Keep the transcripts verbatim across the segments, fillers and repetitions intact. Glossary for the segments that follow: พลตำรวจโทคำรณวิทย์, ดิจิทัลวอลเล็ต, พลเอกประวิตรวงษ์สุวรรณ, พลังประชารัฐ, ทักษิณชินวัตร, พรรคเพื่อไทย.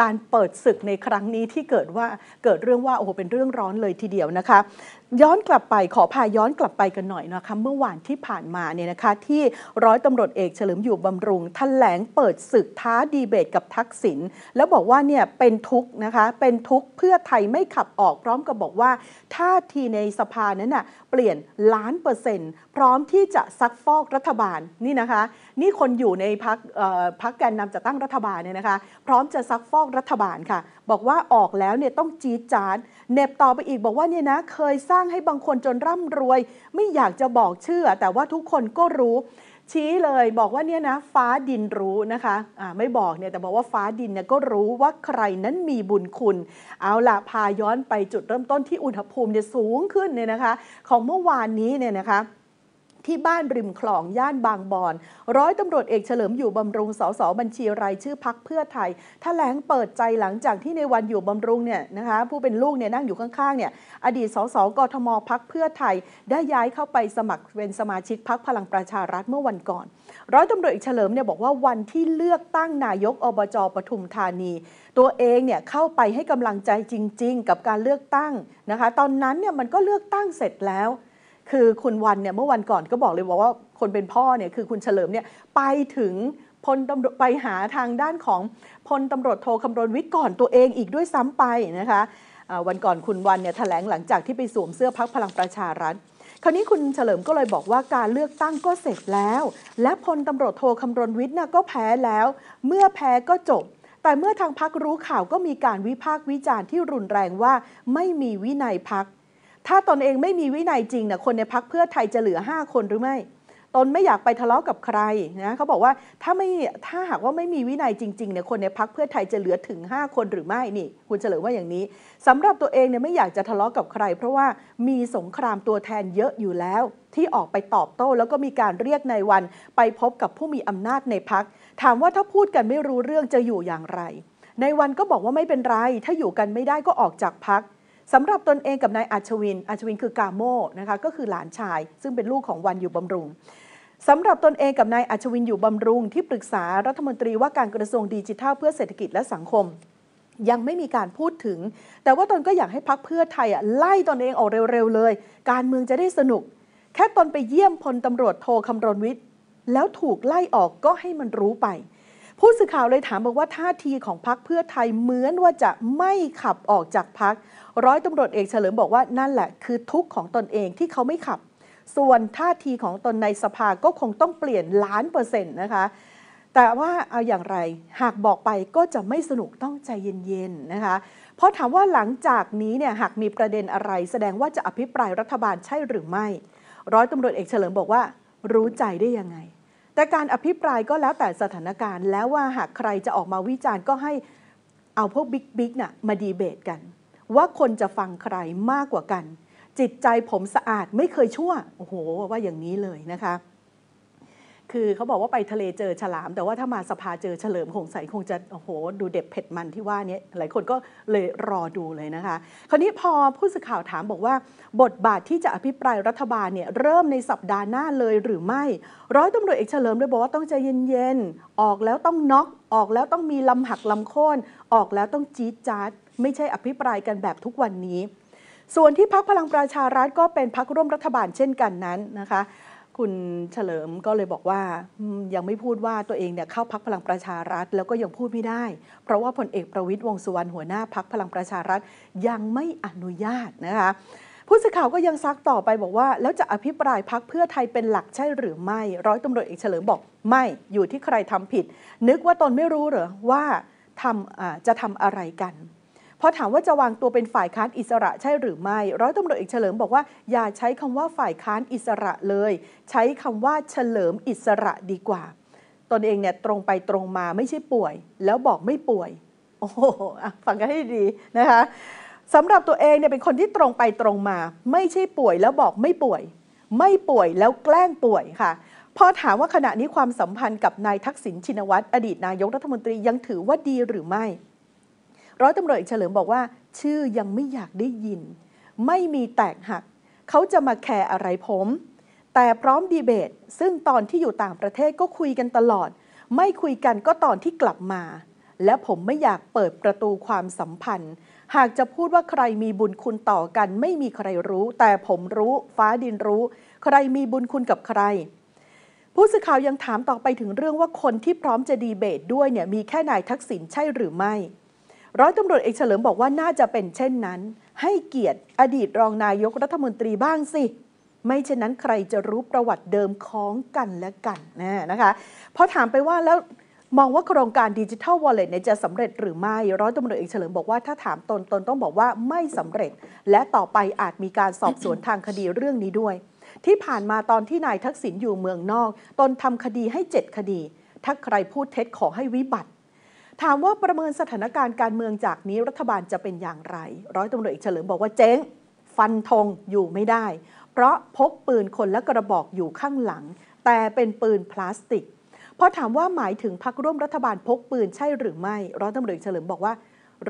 การเปิดศึกในครั้งนี้ที่เกิดว่าเกิดเรื่องว่าโอ้โหเป็นเรื่องร้อนเลยทีเดียวนะคะย้อนกลับไปขอพาย้อนกลับไปกันหน่อยนะคะเมื่อวานที่ผ่านมาเนี่ยนะคะที่ร้อยตำรวจเอกเฉลิมอยู่บำรุงแถลงเปิดศึกท้าดีเบตกับทักษิณแล้วบอกว่าเนี่ยเป็นทุกข์นะคะเป็นทุกข์เพื่อไทยไม่ขับออกพร้อมกับบอกว่าท่าทีในสภานั้นน่ะเปลี่ยนล้านเปอร์เซ็นต์พร้อมที่จะซักฟอกรัฐบาลนี่นะคะนี่คนอยู่ในพรรคพรรคแกนนำจัดตั้งรัฐบาลเนี่ยนะคะพร้อมจะซักฟอกรัฐบาลค่ะบอกว่าออกแล้วเนี่ยต้องจี๊ดจ๊าดเน็บต่อไปอีกบอกว่าเนี่ยนะเคยสร้างให้บางคนจนร่ำรวยไม่อยากจะบอกชื่อแต่ว่าทุกคนก็รู้ชี้เลยบอกว่าเนี่ยนะฟ้าดินรู้นะคะะไม่บอกเนี่ยแต่บอกว่าฟ้าดินเนี่ยก็รู้ว่าใครนั้นมีบุญคุณเอาละพาย้อนไปจุดเริ่มต้นที่อุณหภูมิเนี่ยสูงขึ้นเนี่ยนะคะของเมื่อวานนี้เนี่ยนะคะที่บ้านริมคลองย่านบางบอนร้อยตำรวจเอกเฉลิมอยู่บำรุงสสบัญชีรายชื่อพรรคเพื่อไทยแถลงเปิดใจหลังจากที่ในวันอยู่บำรุงเนี่ยนะคะผู้เป็นลูกเนี่ยนั่งอยู่ข้างๆเนี่ยอดีตสสกทมพรรคเพื่อไทยได้ย้ายเข้าไปสมัครเป็นสมาชิกพรรคพลังประชารัฐเมื่อวันก่อนร้อยตำรวจเอกเฉลิมเนี่ยบอกว่าวันที่เลือกตั้งนายกอบจปทุมธานีตัวเองเนี่ยเข้าไปให้กำลังใจจริงๆกับการเลือกตั้งนะคะตอนนั้นเนี่ยมันก็เลือกตั้งเสร็จแล้วคือคุณวันเนี่ยเมื่อวันก่อนก็บอกเลยบอกว่าคนเป็นพ่อเนี่ยคือคุณเฉลิมเนี่ยไปถึงพลตำรวจไปหาทางด้านของพลตำรวจโทคำรณวิทย์ก่อนตัวเองอีกด้วยซ้ำไปนะคะวันก่อนคุณวันเนี่ยแถลงหลังจากที่ไปสวมเสื้อพรรคพลังประชารัฐคราวนี้คุณเฉลิมก็เลยบอกว่าการเลือกตั้งก็เสร็จแล้วและพลตำรวจโทคำรณวิทย์น่ะก็แพ้แล้วเมื่อแพ้ก็จบแต่เมื่อทางพรรครู้ข่าวก็มีการวิพากษ์วิจารณ์ที่รุนแรงว่าไม่มีวินัยพรรคถ้าตนเองไม่มีวินัยจริงนะคนในพรรคเพื่อไทยจะเหลือห้าคนหรือไม่ตนไม่อยากไปทะเลาะกับใครนะเขาบอกว่าถ้าไม่ถ้าหากว่าไม่มีวินัยจริงๆเนี่ยคนในพรรคเพื่อไทยจะเหลือถึงห้าคนหรือไม่นี่คุณเฉลิมว่าอย่างนี้สำหรับตัวเองเนี่ยไม่อยากจะทะเลาะกับใครเพราะว่ามีสงครามตัวแทนเยอะอยู่แล้วที่ออกไปตอบโต้แล้วก็มีการเรียกนายวันไปพบกับผู้มีอำนาจในพรรคถามว่าถ้าพูดกันไม่รู้เรื่องจะอยู่อย่างไรนายวันก็บอกว่าไม่เป็นไรถ้าอยู่กันไม่ได้ก็ออกจากพรรคสำหรับตนเองกับนายอัชวินอัชวินคือกาโม่นะคะก็คือหลานชายซึ่งเป็นลูกของวันอยู่บำรุงสำหรับตนเองกับนายอัชวินอยู่บำรุงที่ปรึกษารัฐมนตรีว่าการกระทรวงดิจิทัลเพื่อเศรษฐกิจและสังคมยังไม่มีการพูดถึงแต่ว่าตนก็อยากให้พรรคเพื่อไทยอ่ะไล่ตนเองออกเร็วๆเลยการเมืองจะได้สนุกแค่ตนไปเยี่ยมพลตำรวจโทคำรณวิทย์แล้วถูกไล่ออกก็ให้มันรู้ไปผู้สื่อข่าวเลยถามบอกว่าท่าทีของพรรคเพื่อไทยเหมือนว่าจะไม่ขับออกจากพรรคร้อยตำรวจเอกเฉลิมบอกว่านั่นแหละคือทุกข์ของตนเองที่เขาไม่ขับส่วนท่าทีของตนในสภาก็คงต้องเปลี่ยนล้านเปอร์เซ็นต์นะคะแต่ว่าเอาอย่างไรหากบอกไปก็จะไม่สนุกต้องใจเย็นๆนะคะเพราะถามว่าหลังจากนี้เนี่ยหากมีประเด็นอะไรแสดงว่าจะอภิปรายรัฐบาลใช่หรือไม่ร้อยตำรวจเอกเฉลิมบอกว่ารู้ใจได้ยังไงแต่การอภิปรายก็แล้วแต่สถานการณ์แล้วว่าหากใครจะออกมาวิจารณ์ก็ให้เอาพวกบิ๊กๆน่ะมาดีเบตกันว่าคนจะฟังใครมากกว่ากันจิตใจผมสะอาดไม่เคยชั่วโอ้โหว่าอย่างนี้เลยนะคะคือเขาบอกว่าไปทะเลเจอฉลามแต่ว่าถ้ามาสภาเจอเฉลิมคงใสคงจะโอ้โหดูเด็ดเผ็ดมันที่ว่านี้หลายคนก็เลยรอดูเลยนะคะคราวนี้พอผู้สื่อข่าวถามบอกว่าบทบาทที่จะอภิปรายรัฐบาลเนี่ยเริ่มในสัปดาห์หน้าเลยหรือไม่ร้อยตำรวจเอกเฉลิมเลยบอกว่าต้องใจเย็นๆออกแล้วต้องน็อกออกแล้วต้องมีลำหักลำโค่นออกแล้วต้องจี๊ดจ๊าดไม่ใช่อภิปรายกันแบบทุกวันนี้ส่วนที่พรรคพลังประชารัฐก็เป็นพรรคร่วมรัฐบาลเช่นกันนั้นนะคะคุณเฉลิมก็เลยบอกว่ายังไม่พูดว่าตัวเองเนี่ยเข้าพรรคพลังประชารัฐแล้วก็ยังพูดไม่ได้เพราะว่าพลเอกประวิตรวงษ์สุวรรณหัวหน้าพรรคพลังประชารัฐยังไม่อนุญาตนะคะผู้สื่อข่าวก็ยังซักต่อไปบอกว่าแล้วจะอภิปรายพรรคเพื่อไทยเป็นหลักใช่หรือไม่ร้อยตำรวจเอกเฉลิมบอกไม่อยู่ที่ใครทำผิดนึกว่าตนไม่รู้เหรอว่าทำจะทำอะไรกันพอถามว่าจะวางตัวเป็นฝ่ายค้านอิสระใช่หรือไม่ร้อยตำรวจเอกเฉลิมบอกว่าอย่าใช้คำว่าฝ่ายค้านอิสระเลยใช้คำว่าเฉลิมอิสระดีกว่าตนเองเนี่ยตรงไปตรงมาไม่ใช่ป่วยแล้วบอกไม่ป่วยโอ้โหฟังกันให้ดีนะคะสำหรับตัวเองเนี่ยเป็นคนที่ตรงไปตรงมาไม่ใช่ป่วยแล้วบอกไม่ป่วยไม่ป่วยแล้วแกล้งป่วยค่ะพอถามว่าขณะนี้ความสัมพันธ์กับนายทักษิณชินวัตรอดีตนายกรัฐมนตรียังถือว่าดีหรือไม่ร้อยตำรวจเอกเฉลิมบอกว่าชื่อยังไม่อยากได้ยินไม่มีแตกหักเขาจะมาแคร์อะไรผมแต่พร้อมดีเบตซึ่งตอนที่อยู่ต่างประเทศก็คุยกันตลอดไม่คุยกันก็ตอนที่กลับมา และผมไม่อยากเปิดประตูความสัมพันธ์หากจะพูดว่าใครมีบุญคุณต่อกันไม่มีใครรู้แต่ผมรู้ฟ้าดินรู้ใครมีบุญคุณกับใครผู้สื่อข่าวยังถามต่อไปถึงเรื่องว่าคนที่พร้อมจะดีเบตด้วยเนี่ยมีแค่นายทักษิณใช่หรือไม่ร้อยตำรวจเอกเฉลิมบอกว่าน่าจะเป็นเช่นนั้นให้เกียรติอดีตรองนายกรัฐมนตรีบ้างสิไม่เช่นนั้นใครจะรู้ประวัติเดิมของกันและกันนะคะพอถามไปว่าแล้วมองว่าโครงการดิจิทัลวอลเล็ตจะสำเร็จหรือไม่ร้อยตำรวจเอกเฉลิมบอกว่าถ้าถามตนตนต้องบอกว่าไม่สำเร็จและต่อไปอาจมีการสอบสวนทางคดีเรื่องนี้ด้วยที่ผ่านมาตอนที่นายทักษิณอยู่เมืองนอกตนทำคดีให้เจ็ดคดีถ้าใครพูดเท็จขอให้วิบัติถามว่าประเมินสถานการณ์การเมืองจากนี้รัฐบาลจะเป็นอย่างไรร้อยตำรวจเอกเฉลิมบอกว่าเจ๊งฟันธงอยู่ไม่ได้เพราะพกปืนคนละกระบอกอยู่ข้างหลังแต่เป็นปืนพลาสติกพอถามว่าหมายถึงพรรคร่วมรัฐบาลพกปืนใช่หรือไม่ร้อยตำรวจเอกเฉลิมบอกว่า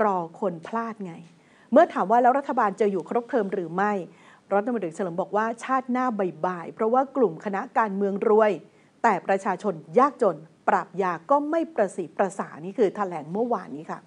รอคนพลาดไงเมื่อถามว่าแล้วรัฐบาลจะอยู่ครบเทอมหรือไม่ร้อยตำรวจเอกเฉลิมบอกว่าชาติหน้าบ่ายๆเพราะว่ากลุ่มคณะการเมืองรวยแต่ประชาชนยากจนปราบยาก็ไม่ประสีประสานี่คือแถลงเมื่อวานนี้ค่ะ